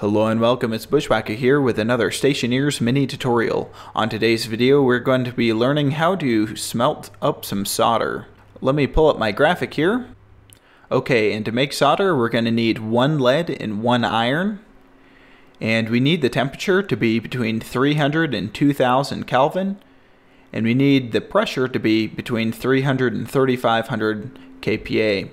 Hello and welcome, it's Bushwackah here with another Stationeers mini tutorial. On today's video we're going to be learning how to smelt up some solder. Let me pull up my graphic here. Okay, and to make solder we're going to need 1 lead and 1 iron. And we need the temperature to be between 300 and 2000 Kelvin. And we need the pressure to be between 300 and 3500 kPa.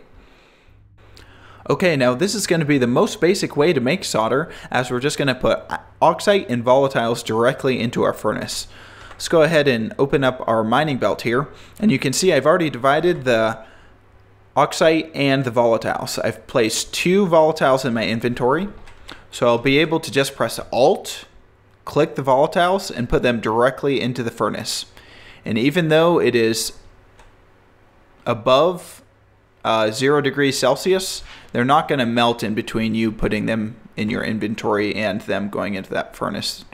Okay, now this is going to be the most basic way to make solder, as we're just going to put Oxite and Volatiles directly into our furnace. Let's go ahead and open up our mining belt here, and you can see I've already divided the Oxite and the Volatiles. I've placed 2 Volatiles in my inventory, so I'll be able to just press Alt, click the Volatiles, and put them directly into the furnace. And even though it is above 0 degrees Celsius, they're not going to melt in between you putting them in your inventory and them going into that furnace.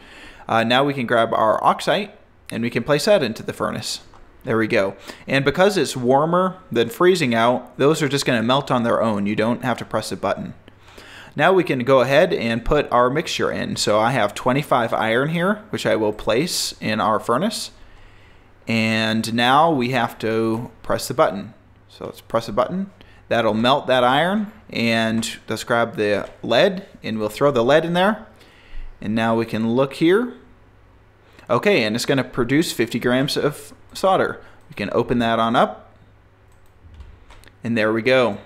Now we can grab our Oxite and we can place that into the furnace. There we go. And because it's warmer than freezing out, those are just going to melt on their own. You don't have to press a button. Now we can go ahead and put our mixture in. So I have 25 iron here, which I will place in our furnace. And now we have to press the button. So let's press a button. That'll melt that iron, and let's grab the lead and we'll throw the lead in there. And now we can look here. Okay, and it's going to produce 50 grams of solder. We can open that on up, and there we go.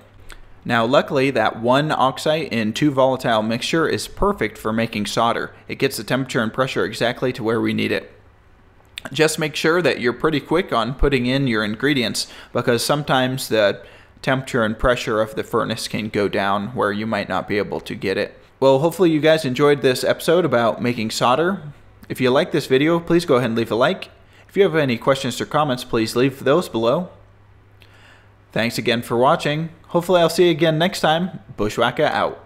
Now luckily that 1 oxide and 2 volatile mixture is perfect for making solder. It gets the temperature and pressure exactly to where we need it. Just make sure that you're pretty quick on putting in your ingredients, because sometimes the temperature and pressure of the furnace can go down where you might not be able to get it. Well, hopefully you guys enjoyed this episode about making solder. If you like this video, please go ahead and leave a like. If you have any questions or comments, please leave those below. Thanks again for watching. Hopefully I'll see you again next time. Bushwackah out.